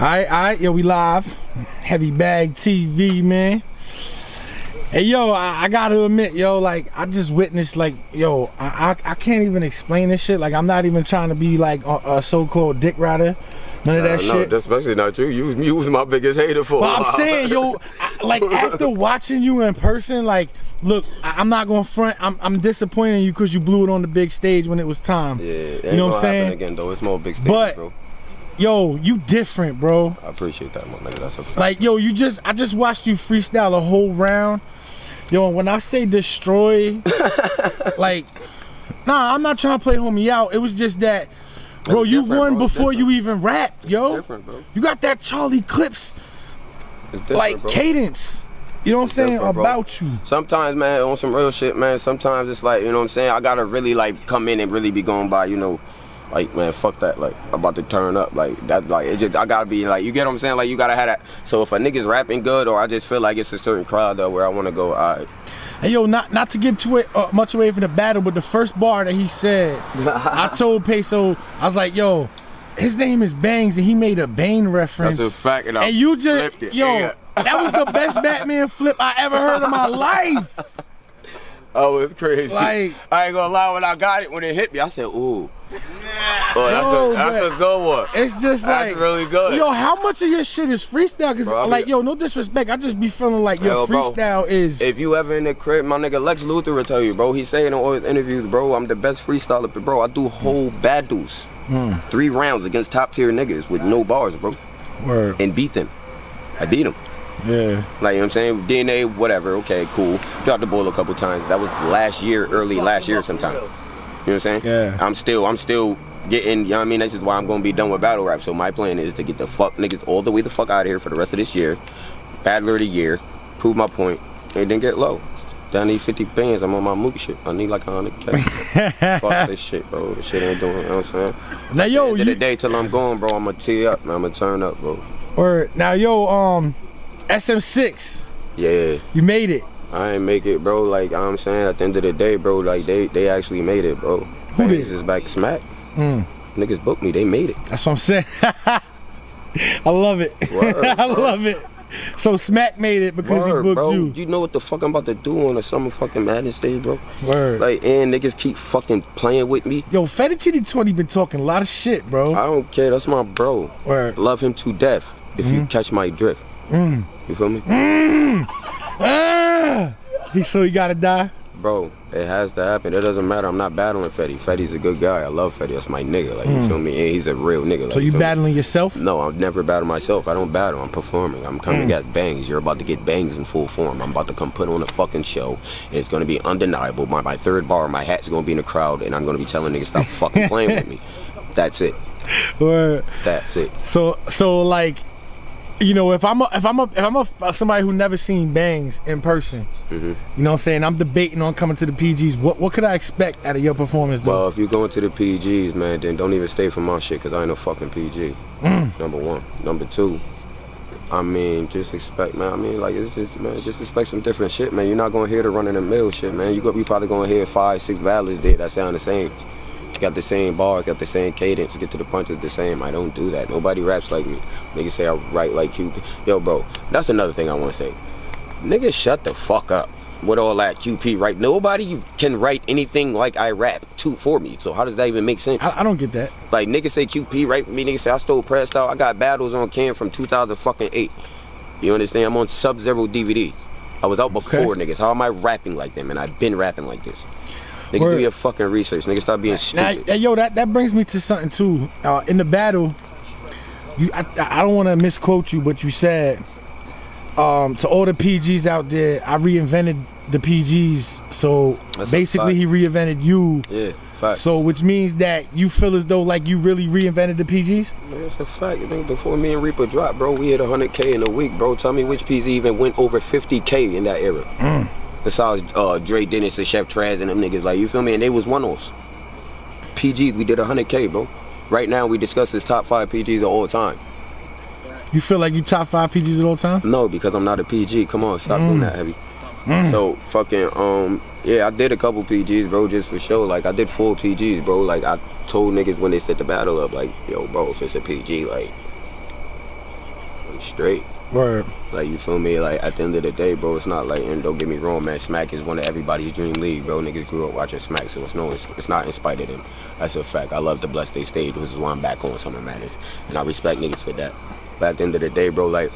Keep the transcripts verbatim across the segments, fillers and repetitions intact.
Alright, alright, yo, we live. Heavy Bag T V, man. Hey, yo, I, I gotta admit, yo, like, I just witnessed, like, yo, I, I, I can't even explain this shit. Like, I'm not even trying to be, like, a, a so-called dick rider. None of that uh, no, shit. No, that's especially not you. You, you was my biggest hater for a while. But I'm saying, yo, I, like, after watching you in person, like, look, I, I'm not going to front. I'm, I'm disappointing you because you blew it on the big stage when it was time. Yeah, it ain't you know what I'm saying? Again, though, it's more big stage, but, bro. Yo, you different, bro. I appreciate that, my nigga. That's a fact. Like, yo, you just, I just watched you freestyle a whole round. Yo, and when I say destroy, like, nah, I'm not trying to play homie out. It was just that. Bro, you won bro. before you even rap, yo. It's different, bro. You got that Charlie Clips, like, bro. cadence. You know what I'm saying? About you. Sometimes, man, on some real shit, man, sometimes it's like, you know what I'm saying? I got to really, like, come in and really be going by, you know, like, man, fuck that. Like, I'm about to turn up. Like, that, like, it just, I got to be, like, you get what I'm saying? Like, you got to have that. So if a nigga's rapping good or I just feel like it's a certain crowd, though, where I want to go, all right. Hey, yo, not, not to give too uh, much away from the battle, but the first bar that he said, I told Peso, I was like, yo, his name is Bangz, and he made a Bane reference. That's a fact, and, and I you just, flipped it. Yo, yeah. That was the best Batman flip I ever heard in my life. Oh, it's crazy. Like, I ain't gonna lie, when I got it, when it hit me, I said, ooh. Yeah. Oh, that's, yo, a, that's a good one. It's just like, that's really good. Yo, how much of your shit is freestyle? Cause bro, like, be, yo, no disrespect, I just be feeling like yo, your freestyle bro, is. If you ever in the crib, my nigga Lex Luthor will tell you, bro. He saying in all his interviews, bro, I'm the best freestyler, but bro, I do whole battles, mm. three rounds against top tier niggas with no bars, bro. Word. And beat them. I beat them. Yeah. Like, you know what I'm saying? D N A, whatever. Okay, cool. Dropped the ball a couple times. That was last year, early last year sometime. You know what I'm saying? Yeah. I'm still, I'm still getting, you know what I mean? That's just why I'm going to be done with battle rap. So my plan is to get the fuck niggas all the way the fuck out of here for the rest of this year. Battler of the year. Prove my point. And then get low. Then I need fifty bands. I'm on my mook shit. I need like a hundred K. Fuck this shit, bro. This shit ain't doing, you know what I'm saying? Now, yo, at the end of the day, till I'm gone, bro, I'm going to tee up, man. I'm going to turn up, bro. Word. Now, yo, um... S M six. Yeah. You made it. I ain't make it, bro. Like, you know what I'm saying? At the end of the day, bro, like, they, they actually made it, bro. Who did? This is back Smack. Mm. Niggas booked me. They made it. That's what I'm saying. I love it. Word, I love it. So Smack made it because Word, he booked bro. you. You know what the fuck I'm about to do on a Summer fucking Madness day, bro? Word. Like, and niggas keep fucking playing with me. Yo, Fettuccine twenty been talking a lot of shit, bro. I don't care. That's my bro. Word. Love him to death if mm-hmm. you catch my drift. Mm. You feel me? Mm. Ah. He, so he gotta die? Bro, it has to happen. It doesn't matter. I'm not battling Fetty. Fetty's a good guy. I love Fetty. That's my nigga. Like, mm. you feel me? And he's a real nigga. Like, so you, you battling me? yourself? No, I've never battled myself. I don't battle. I'm performing. I'm coming mm. at Bangz. You're about to get Bangz in full form. I'm about to come put on a fucking show. And it's going to be undeniable. My, my third bar, my hat's going to be in the crowd. And I'm going to be telling niggas stop fucking playing with me. That's it. Or, That's it. So, so like... You know, if I'm a, if I'm a, if I'm a, somebody who never seen Bangz in person, mm-hmm. you know what I'm saying? I'm debating on coming to the P Gs. What what could I expect out of your performance, though? Well, if you're going to the P Gs, man, then don't even stay for my shit, because I ain't no fucking P G. Mm. Number one. Number two, I mean, just expect, man, I mean, like, it's just, man, just expect some different shit, man. You're not going to hear the run-in-the-mill shit, man. You're you probably going to hear five, six battles that sound the same. Got the same bars, got the same cadence, get to the punches the same. I don't do that. Nobody raps like me. Niggas say I write like Q P. Yo, bro, that's another thing I want to say. Niggas shut the fuck up with all that Q P right? Nobody can write anything like I rap to for me. So how does that even make sense? I, I don't get that. Like, niggas say Q P right for me. Niggas say I stole Presto. I got battles on cam from two thousand fucking eight. You understand? I'm on Sub-Zero D V D. I was out before, okay. niggas. How am I rapping like them? And I've been rapping like this. Nigga, Word. do your fucking research. Nigga, stop being stupid. Now, yo, that, that brings me to something, too. Uh, in the battle, you, I, I don't want to misquote you, but you said, um, to all the P Gs out there, I reinvented the P Gs. So, That's basically, he reinvented you. Yeah, fact. So, which means that you feel as though, like, you really reinvented the P Gs? That's a fact. You think before me and Reaper dropped, bro, we hit a hundred K in a week, bro. Tell me which P Z even went over fifty K in that era. Mm. Besides uh, Dre Dennis and Chef Traz and them niggas, like, you feel me? And they was one-offs. P Gs, we did a hundred K, bro. Right now, we discuss this top five P Gs of all time. You feel like you top five P Gs of all time? No, because I'm not a P G. Come on, stop mm. doing that, Heavy. Mm. So, fucking, um, yeah, I did a couple P Gs, bro, just for show. Like, I did four P Gs, bro. Like, I told niggas when they set the battle up, like, yo, bro, if it's a P G, like, straight. Right. Like, you feel me? Like, at the end of the day, bro, it's not like, and don't get me wrong, man, Smack is one of everybody's dream league, bro. Niggas grew up watching Smack, so it's no, it's, it's not in spite of them. That's a fact. I love the blessed they stage, which is why I'm back on Summer Madness. And I respect niggas for that. But at the end of the day, bro, like,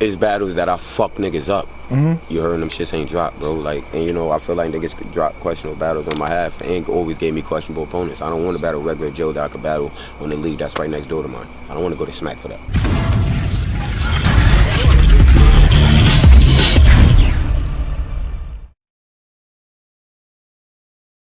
it's battles that I fuck niggas up. Mm-hmm. You heard them shits ain't dropped, bro. Like, and you know, I feel like niggas could drop questionable battles on my half. And always gave me questionable opponents. I don't want to battle regular Joe that I could battle on the league that's right next door to mine. I don't want to go to Smack for that.